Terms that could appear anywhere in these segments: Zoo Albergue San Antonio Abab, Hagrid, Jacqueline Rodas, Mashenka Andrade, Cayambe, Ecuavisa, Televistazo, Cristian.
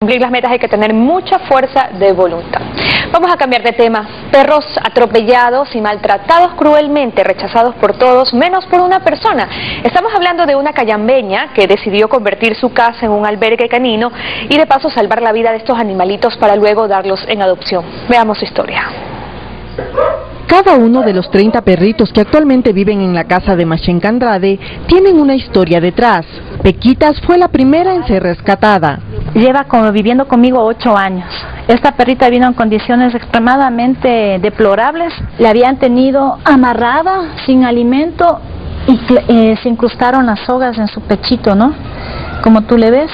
Cumplir las metas hay que tener mucha fuerza de voluntad. Vamos a cambiar de tema. Perros atropellados y maltratados cruelmente, rechazados por todos, menos por una persona. Estamos hablando de una cayambeña que decidió convertir su casa en un albergue canino y de paso salvar la vida de estos animalitos para luego darlos en adopción. Veamos su historia. Cada uno de los 30 perritos que actualmente viven en la casa de Mashenka Andrade tienen una historia detrás. Pequitas fue la primera en ser rescatada. Lleva viviendo conmigo 8 años. Esta perrita vino en condiciones extremadamente deplorables. La habían tenido amarrada, sin alimento, y se incrustaron las sogas en su pechito, ¿no? Como tú le ves,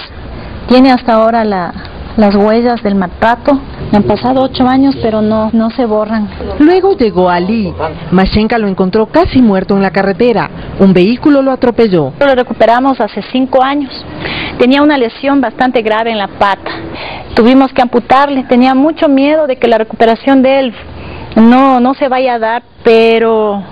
tiene hasta ahora las huellas del maltrato. Han pasado 8 años, pero no se borran. Luego llegó Ali. Mashenka lo encontró casi muerto en la carretera. Un vehículo lo atropelló. Lo recuperamos hace 5 años. Tenía una lesión bastante grave en la pata. Tuvimos que amputarle. Tenía mucho miedo de que la recuperación de él no se vaya a dar, pero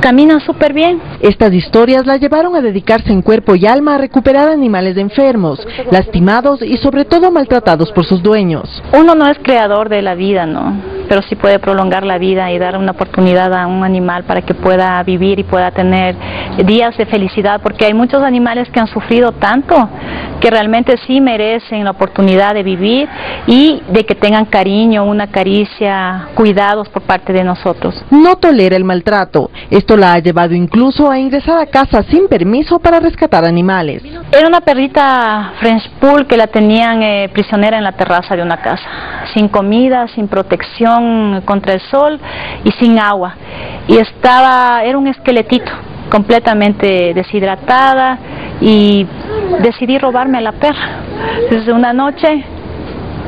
camina súper bien. Estas historias la llevaron a dedicarse en cuerpo y alma a recuperar animales enfermos, lastimados y sobre todo maltratados por sus dueños. Uno no es creador de la vida, ¿no? Pero sí puede prolongar la vida y dar una oportunidad a un animal para que pueda vivir y pueda tener días de felicidad, porque hay muchos animales que han sufrido tanto que realmente sí merecen la oportunidad de vivir y de que tengan cariño, una caricia, cuidados por parte de nosotros. No tolera el maltrato. Esto la ha llevado incluso a ingresar a casa sin permiso para rescatar animales. Era una perrita French Poodle que la tenían prisionera en la terraza de una casa, sin comida, sin protección contra el sol y sin agua. Y era un esqueletito, completamente deshidratada, y decidí robarme a la perra. Desde una noche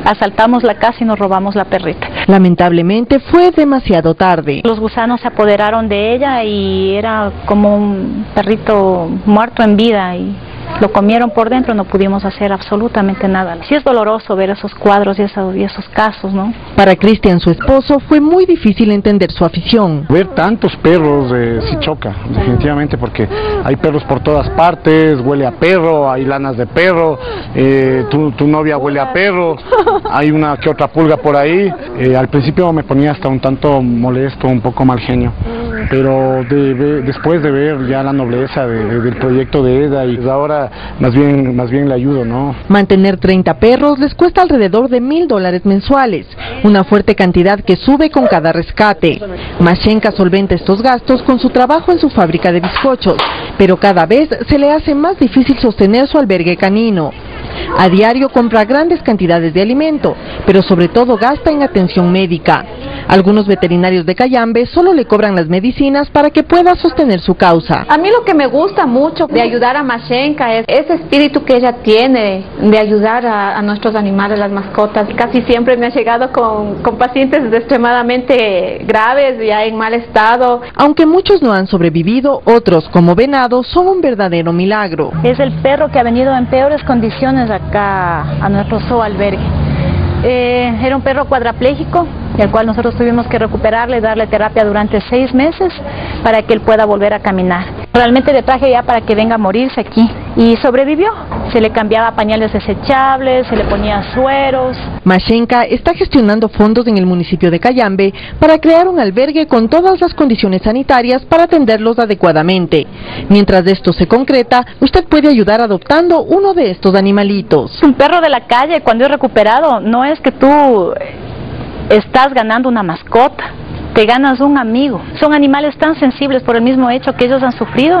asaltamos la casa y nos robamos la perrita. Lamentablemente fue demasiado tarde. Los gusanos se apoderaron de ella y era como un perrito muerto en vida y lo comieron por dentro. No pudimos hacer absolutamente nada. Sí es doloroso ver esos cuadros y esos casos, ¿no? Para Cristian, su esposo, fue muy difícil entender su afición. Ver tantos perros sí choca, definitivamente, porque hay perros por todas partes, huele a perro, hay lanas de perro, tu novia huele a perro, hay una que otra pulga por ahí. Al principio me ponía hasta un tanto molesto, un poco mal genio, pero después de ver ya la nobleza del proyecto de Eda, y ahora más bien le ayudo, ¿no? Mantener 30 perros les cuesta alrededor de $1000 mensuales, una fuerte cantidad que sube con cada rescate. Mashenka solventa estos gastos con su trabajo en su fábrica de bizcochos, pero cada vez se le hace más difícil sostener su albergue canino. A diario compra grandes cantidades de alimento, pero sobre todo gasta en atención médica. Algunos veterinarios de Cayambe solo le cobran las medicinas para que pueda sostener su causa. A mí lo que me gusta mucho de ayudar a Mashenka es ese espíritu que ella tiene de ayudar a nuestros animales, las mascotas. Casi siempre me ha llegado con pacientes extremadamente graves, ya en mal estado. Aunque muchos no han sobrevivido, otros, como Venado, son un verdadero milagro. Es el perro que ha venido en peores condiciones acá a nuestro zoo albergue. Era un perro cuadrapléjico, el cual nosotros tuvimos que recuperarle, darle terapia durante 6 meses para que él pueda volver a caminar. Realmente le traje ya para que venga a morirse aquí, y sobrevivió. Se le cambiaba pañales desechables, se le ponía sueros. Mashenka está gestionando fondos en el municipio de Cayambe para crear un albergue con todas las condiciones sanitarias para atenderlos adecuadamente. Mientras esto se concreta, usted puede ayudar adoptando uno de estos animalitos. Un perro de la calle, cuando es recuperado, no es que tú estás ganando una mascota, te ganas un amigo. Son animales tan sensibles por el mismo hecho que ellos han sufrido.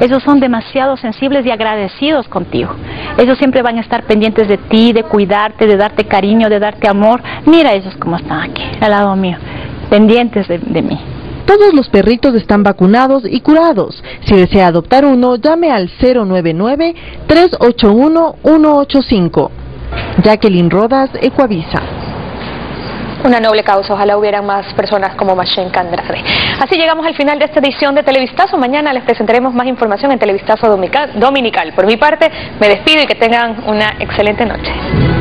Ellos son demasiado sensibles y agradecidos contigo. Ellos siempre van a estar pendientes de ti, de cuidarte, de darte cariño, de darte amor. Mira ellos cómo están aquí, al lado mío, pendientes de mí. Todos los perritos están vacunados y curados. Si desea adoptar uno, llame al 099-381-185. Jacqueline Rodas, Ecuavisa. Una noble causa, ojalá hubieran más personas como Mashenka Andrade. Así llegamos al final de esta edición de Televistazo. Mañana les presentaremos más información en Televistazo Dominical. Por mi parte, me despido y que tengan una excelente noche.